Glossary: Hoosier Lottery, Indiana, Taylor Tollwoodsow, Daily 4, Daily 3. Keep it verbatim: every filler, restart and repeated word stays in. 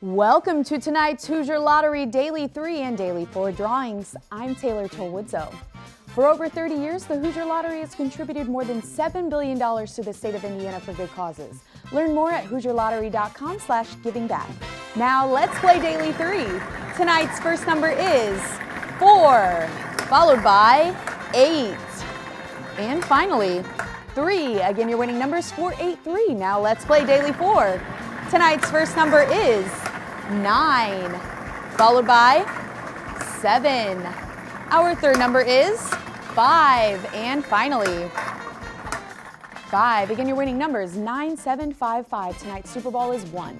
Welcome to tonight's Hoosier Lottery Daily three and Daily four drawings. I'm Taylor Tollwoodsow. For over thirty years, the Hoosier Lottery has contributed more than seven billion dollars to the state of Indiana for good causes. Learn more at hoosier lottery dot com slash giving back. Now let's play Daily three. Tonight's first number is four, followed by eight. And finally, three. Again, your winning number is four eight three. Now let's play Daily four. Tonight's first number is nine, followed by seven. Our third number is five, and finally five. Again, your winning number is nine seven five five. Tonight's Super Bowl is one.